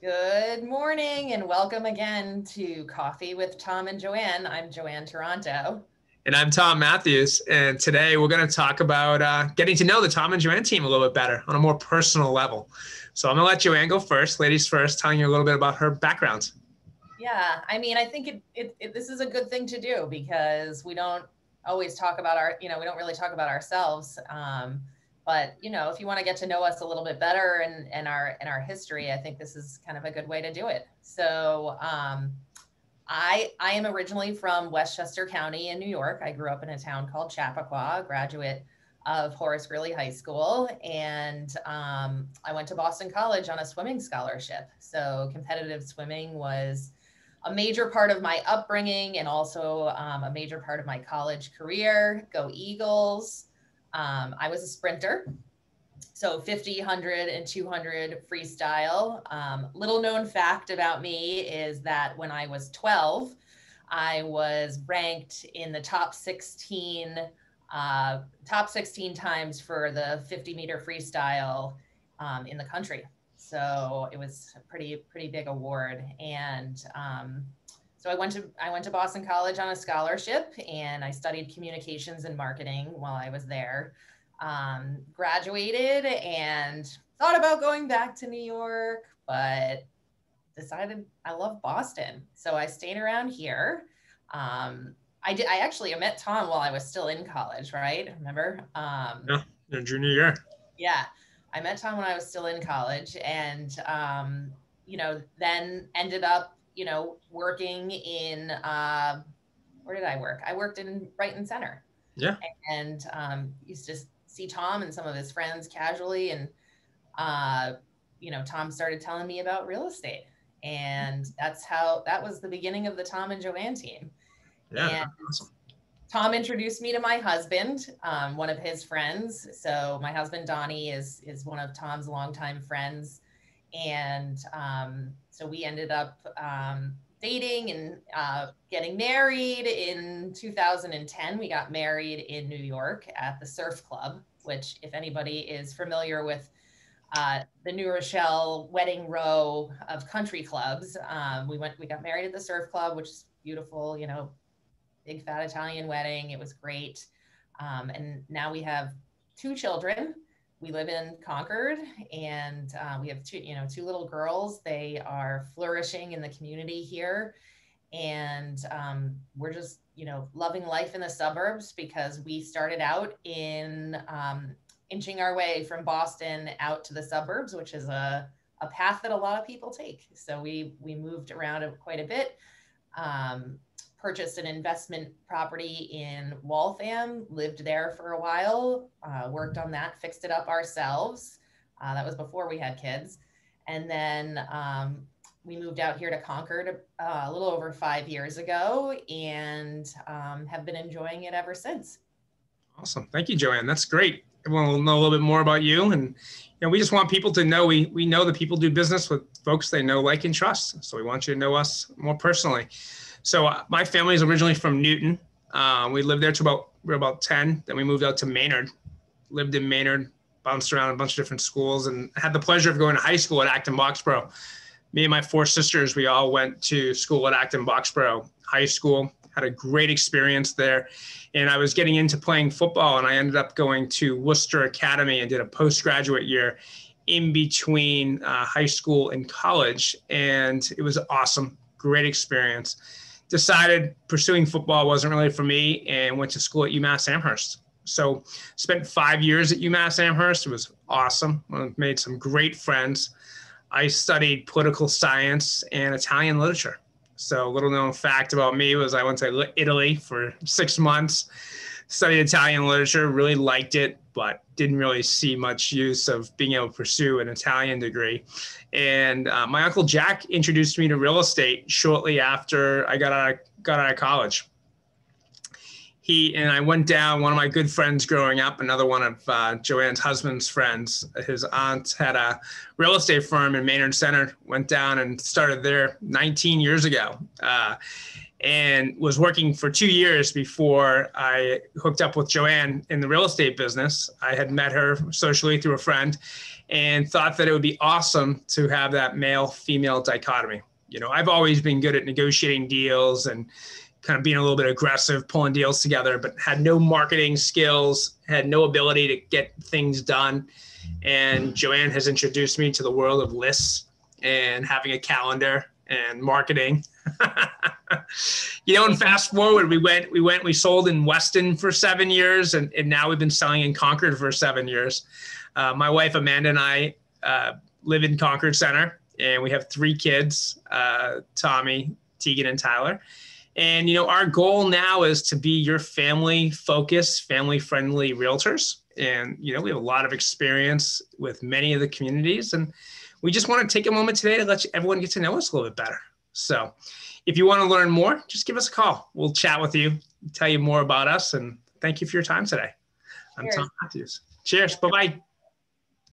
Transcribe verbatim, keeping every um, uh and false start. Good morning and welcome again to Coffee with Tom and Joanne. I'm Joanne Taranto. And I'm Tom Matthews. And today we're going to talk about uh, getting to know the Tom and Joanne team a little bit better on a more personal level. So I'm going to let Joanne go first, ladies first, telling you a little bit about her background. Yeah, I mean, I think it, it, it this is a good thing to do because we don't always talk about our, you know, we don't really talk about ourselves. Um, But, you know, if you want to get to know us a little bit better and, and our and our history, I think this is kind of a good way to do it. So um, I, I am originally from Westchester County in New York. I grew up in a town called Chappaqua, graduate of Horace Greeley High School. And um, I went to Boston College on a swimming scholarship. So competitive swimming was a major part of my upbringing and also um, a major part of my college career. Go Eagles. Um, I was a sprinter, so fifty, one hundred, and two hundred freestyle. Um, little known fact about me is that when I was twelve, I was ranked in the top sixteen, uh, top sixteen times for the fifty meter freestyle um, in the country. So it was a pretty, pretty big award. And um, So I went to I went to Boston College on a scholarship, and I studied communications and marketing while I was there. Um, graduated and thought about going back to New York, but decided I love Boston, so I stayed around here. Um, I did. I actually met Tom while I was still in college, right? Remember? Um, yeah, your junior year. Yeah, I met Tom when I was still in college, and um, you know, then ended up. You know, working in, uh, where did I work? I worked in Brighton Center. Yeah. And um, used to see Tom and some of his friends casually. And, uh, you know, Tom started telling me about real estate. And that's how, that was the beginning of the Tom and Joanne team. Yeah. And awesome. Tom introduced me to my husband, um, one of his friends. So my husband, Donnie, is, is one of Tom's longtime friends. And um, so we ended up um, dating and uh, getting married in two thousand ten. We got married in New York at the Surf Club, which if anybody is familiar with uh, the New Rochelle wedding row of country clubs, um, we went, we got married at the Surf Club, which is beautiful, you know, big fat Italian wedding. It was great. Um, and now we have two children. We live in Concord, and uh, we have two, you know, two little girls. They are flourishing in the community here, and um, we're just, you know, loving life in the suburbs because we started out in um, inching our way from Boston out to the suburbs, which is a a path that a lot of people take. So we we moved around quite a bit. Um, purchased an investment property in Waltham, lived there for a while, uh, worked on that, fixed it up ourselves. Uh, that was before we had kids. And then um, we moved out here to Concord uh, a little over five years ago and um, have been enjoying it ever since. Awesome. Thank you, Joanne. That's great. Everyone will know a little bit more about you. And you know, we just want people to know we, we know that people do business with folks they know, like, and trust. So we want you to know us more personally. So uh, my family is originally from Newton. Uh, we lived there to about, we were about ten. Then we moved out to Maynard, lived in Maynard, bounced around a bunch of different schools, and had the pleasure of going to high school at Acton-Boxborough. Me and my four sisters, we all went to school at Acton-Boxborough High School, had a great experience there. And I was getting into playing football, and I ended up going to Worcester Academy and did a postgraduate year in between uh, high school and college. And it was awesome, great experience. Decided pursuing football wasn't really for me and went to school at UMass Amherst. So spent five years at UMass Amherst. It was awesome. I made some great friends. I studied political science and Italian literature. So little known fact about me was I went to Italy for six months, studied Italian literature, really liked it, but didn't really see much use of being able to pursue an Italian degree. And uh, my uncle Jack introduced me to real estate shortly after I got out of, got out of college. He and I went down, one of my good friends growing up, another one of uh, Joanne's husband's friends, his aunt had a real estate firm in Maynard Center, went down and started there nineteen years ago. Uh, and was working for two years before I hooked up with Joanne in the real estate business. I had met her socially through a friend, and thought that it would be awesome to have that male-female dichotomy. You know, I've always been good at negotiating deals and kind of being a little bit aggressive, pulling deals together, but had no marketing skills, had no ability to get things done. And Joanne has introduced me to the world of lists and having a calendar and marketing. You know, and fast forward, we went, we went, we sold in Weston for seven years, and, and now we've been selling in Concord for seven years. Uh, my wife, Amanda, and I uh, live in Concord Center, and we have three kids, uh, Tommy, Teagan, and Tyler. And, you know, our goal now is to be your family-focused, family-friendly realtors. And, you know, we have a lot of experience with many of the communities, and we just want to take a moment today to let you, everyone get to know us a little bit better. So if you want to learn more, just give us a call. We'll chat with you, tell you more about us, and thank you for your time today. I'm Cheers. Tom Matthews. Cheers. Bye-bye.